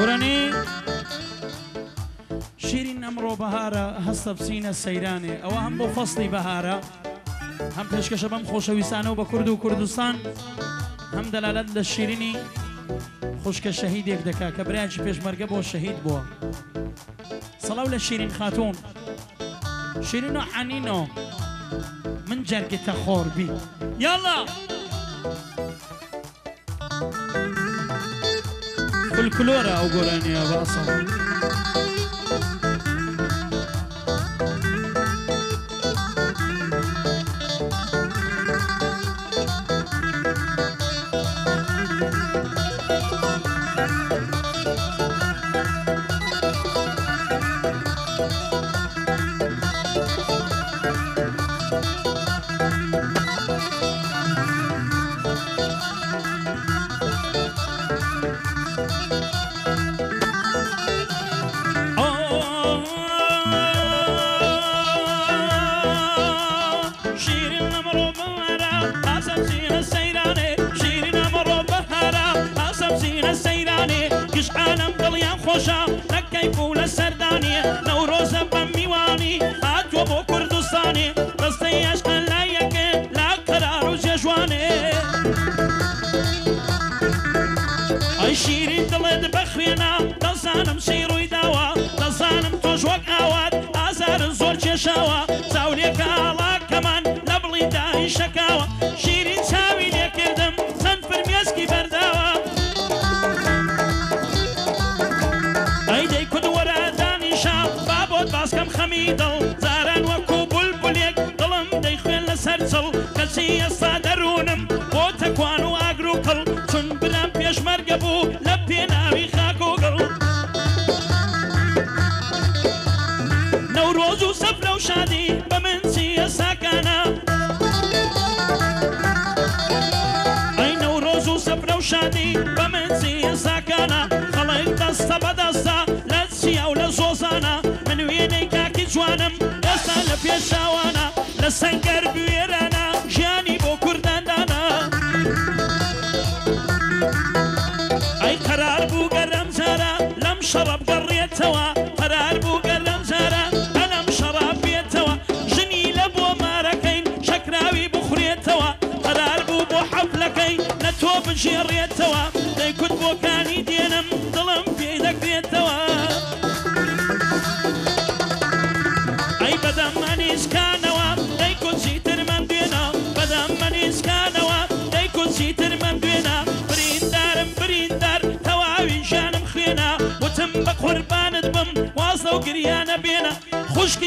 گورانی شیرین امرو بهاره هست بسینه سیرانه او هم با فصلی بهاره هم پیشکشم خوشویسانه و با کرد و کردستان هم دلالت ده شیرینی خوشک شهید یک دکا که برای چی پیش مرگه با شهید با صلاو لشیرین خاتون شیرین و عنینو من جرگ تخور بی یالا فلکلوره او گولانی با اصلا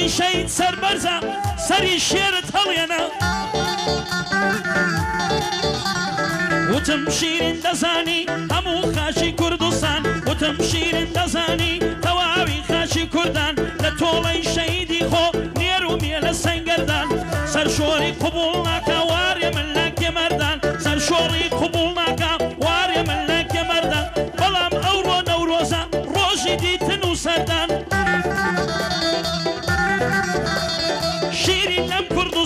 شهید سر برزا سری شیر تلینا و تم شیرین دزانی همو خاشی کردستان و تم شیرین دزانی تواوی خاشی کردن لطولای شهیدی خو نیرو میل سنگردن سرشوری قبول نکا واری من لک مردن سرشوری قبول نکا واری من لک مردن بلام اورو نوروزا روشی دیتنو سردن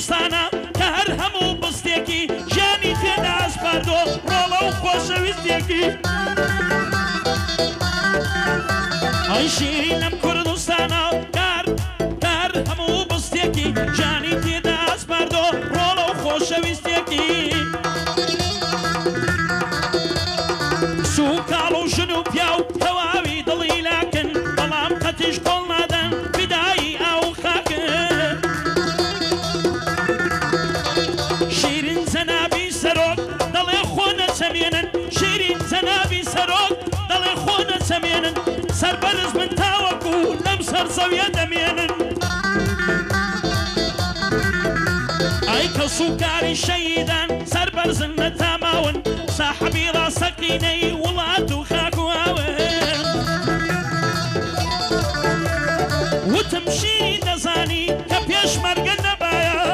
سانا که هر همو بسته کی جانی تی ناز بردو رولو خوش ویسته کی ای شیرینم کردستانا که هر همو بسته کی جانی تی ناز بردو رولو خوش ویسته کی سو کالو شنو پیاو تواوی دلی لکن بلام قتیش کل ندن بدایی او خاکن سر برز من تاوکو لم سر زویه دمینن ای کسو کاری شیدن سر برزن نتاماون صاحبی را سقینی ولادو خاکو آون و تمشیری نزانی که پیش مرگ نبایا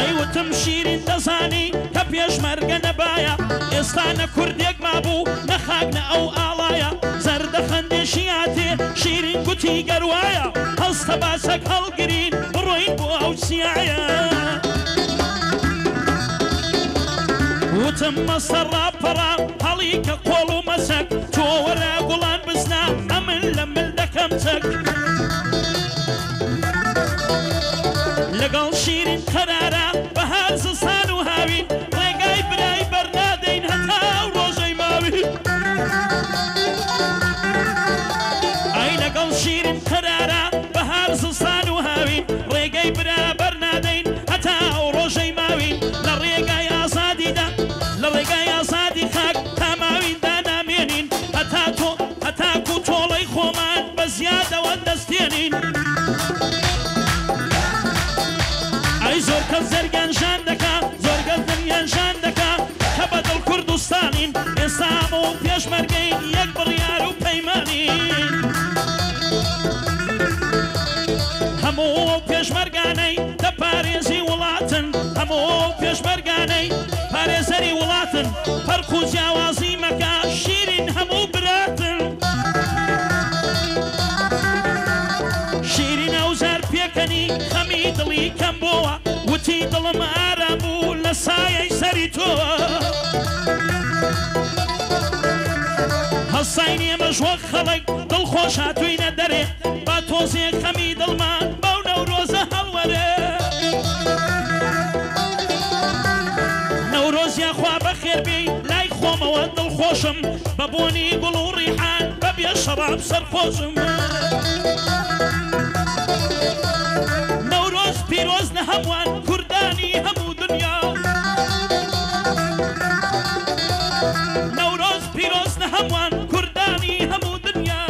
ای و تمشیری نزانی که پیش مرگ نبایا استان کردیک مابو نخاگ ناو آلایا زرد خندشیاتی شیرین گویی گروایا هست باسک هالگرین بروین بو آوسیایا و تم مصر را پرام عليك قول مسك تو ولا قولان بسنا أمن لمن دكمتك لقال شيرين قرارا بهار زستان وهاوين رقاي براي برنادين هتا وروجي ماوين أي لقال شيرين قرارا بهار زستان وهاوين رقاي برا برنادين هتا وروجي ماوين لرقاي أصادي دا لرقاي أصادي خاك تماوين دانا مينين هتاكو طولي خومان بزيادة والدستينين زور كزرگان شندکا زورگان دنیان شندکا کبادل کردستانین انسان و پیش مرگین یک بریار و پیمانین همو پیش مرگانی دپاریزی ولاتن همو پیش مرگانی پاریزی ولاتن پرکوزی عوازی مکا شیرین همو براتن شیرین اوزار پیکنی خمی دلی کم بوا وتي ظلم عربو لسايا سريتو هالصيني مشوق خلق ضل خوش هاتوين الدري باتوزي خميد المان بونا وروزة هالوري نوروز يا خوا بخير بي لاي خوم وضل خوشم بابوني قلو ريحان ببيا شراب سرخوشم نوروز بيروز نهموان كرداني همو دنيا نوروز بيروز نهموان كرداني همو دنيا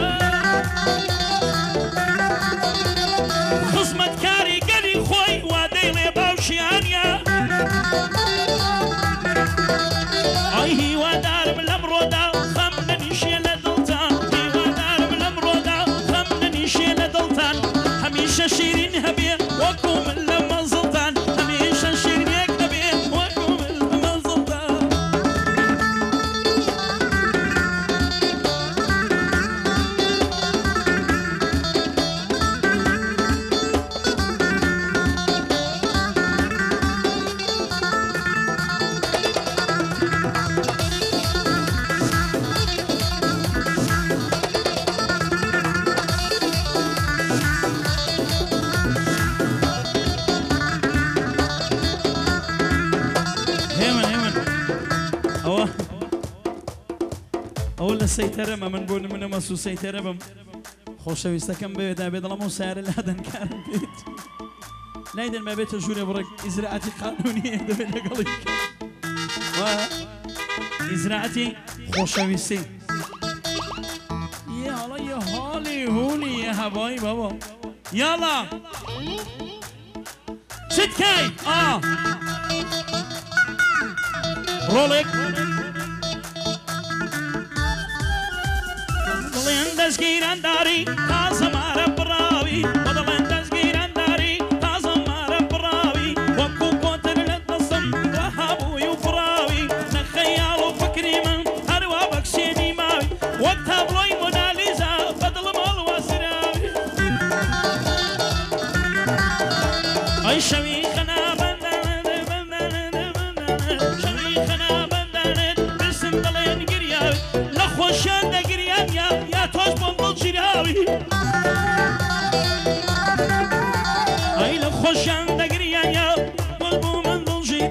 خصمت كاري قلي خوي واديلي باوشيانيا اي هوا دارم الامرو دا خمنني شيلة دلتان هوا دارم الامرو دا خمنني شيلة دلتان هميشة شيرين هبير وكم سيترم من بون من مسو سيترم خوش ويستكم بيدا بيضل مو سعر الهدن كان بيت ليدن ما بيت جوري برك ازراعتي قانونيه دبل قلك و ازراعتي خوش ويسي يا الله يا هولي هولي يا حبايب بابا يلا شتكاي رولك بدلندش گیران داری تازه ماره براوی بدلندش گیران داری تازه ماره براوی وکو کوتر لطسم رهابوی و براوی نخیال و فکری من هر وابک شنی ماوی وقتا بلوی مونالیزا بدل مال و سراوی ای شوی خنا بندند شوی خنا بندند بسم دلین گریاوی لخوشان دگری يا توش بندل جراوي أي لو خوشان دقريان يا بلبو مندل جي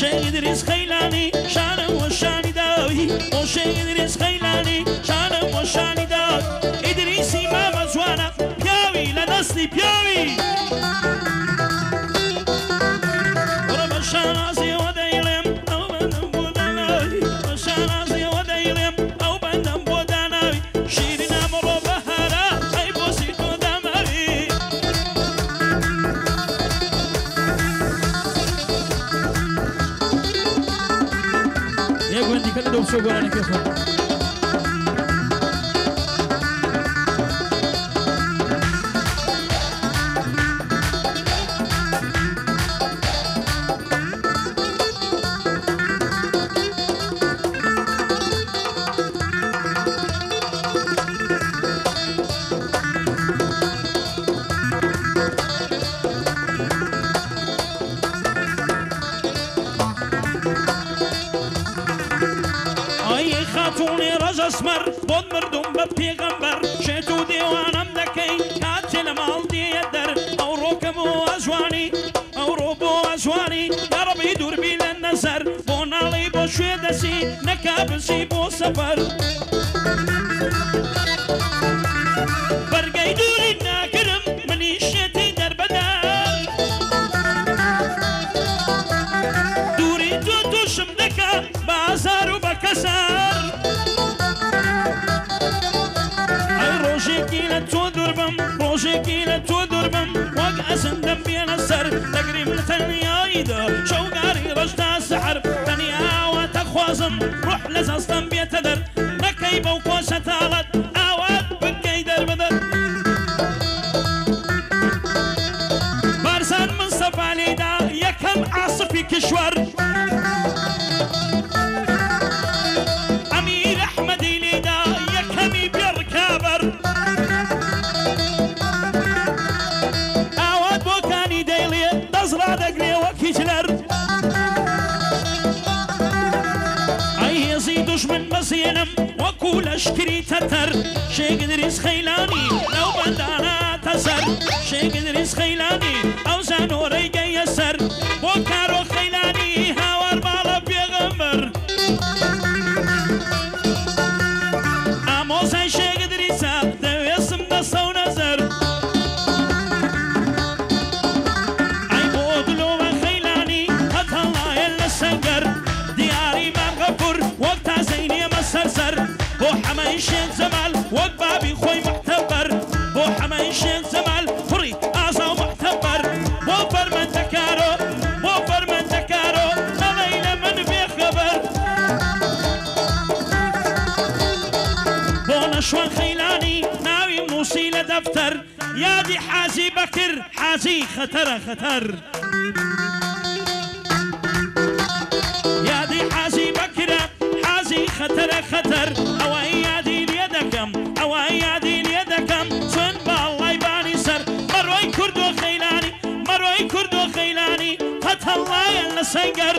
شيد ريس خيلاني شانم وشاني داوي وشيد ريس خيلاني شانم وشاني داوي إدريسي ماما زوانا بياوي لدستي بياوي ورب شانازي ودايلم أو بندم بوداناوي وشانازي ودايلم أو بندم شيرين أمرو بهارا أي بوسيتو دماوي يا قوندي كل دوم شو قراني كيف خونی راز اسمر بود مردم به پیغمبر شدو دیوانم دکی کاتل مال دیدر او رو کمو آزوانی او رو بو آزوانی دربی دور بیل نظر بونالی باشی دسی نکابسی بو سفر برگی دوری نکردم منیشتی در بدن دوری تو دوشم دکا بازارو بکسر روزی کی لطو دربم وقت اسندم بیان سر تقریب ثنیایی دا شوگاری رشته سحر ثنیا و تخوازم روح لذاستم بیت در نکی با کوش تالد کشور امیر احمدی لیدا یکمی برکابر آواد بکانی دیلی دزرا دگری و کیچلر ایزی دشمن مسینم و کولش کری تتر شگدریس خیلانی نو بندانا تسر شگدریس خیلانی اوزان و ریگی سر و کارو شیخ زمال وقت بابی خوی محتبر بو حمای شیخ زمال خوری آزا و محتبر بو فرمن تکارو نمیل من بی خبر بو نشوان خیلانی ناوی موسی لدفتر یادی حازی بکر حازی خطر یادی حازی بکر حازی خطر سنگر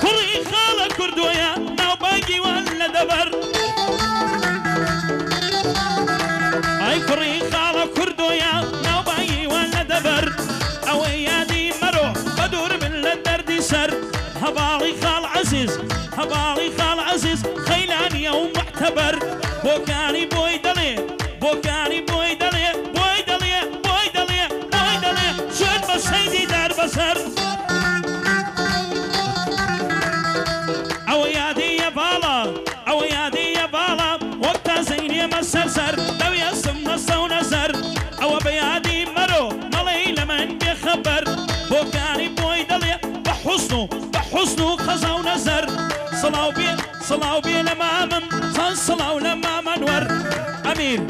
خوری خاله کردویا نو بگی ول دبر ای خوری خاله کردویا نو بگی ول دبر اویادی مرو بدور بلد دردی سر هبالی خال عزیز خیلانی او معتبر او یادی بالا وقت زینی مسرسر دو یاسم نسو نظر او بیادی مرو ملی لمن بخبر بوکانی بوی دلی بحسنو خزاو نظر صلاو بی لمامم صن صلاو لما منور امیر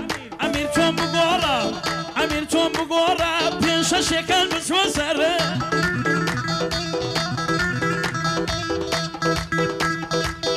توم بگورا پینششک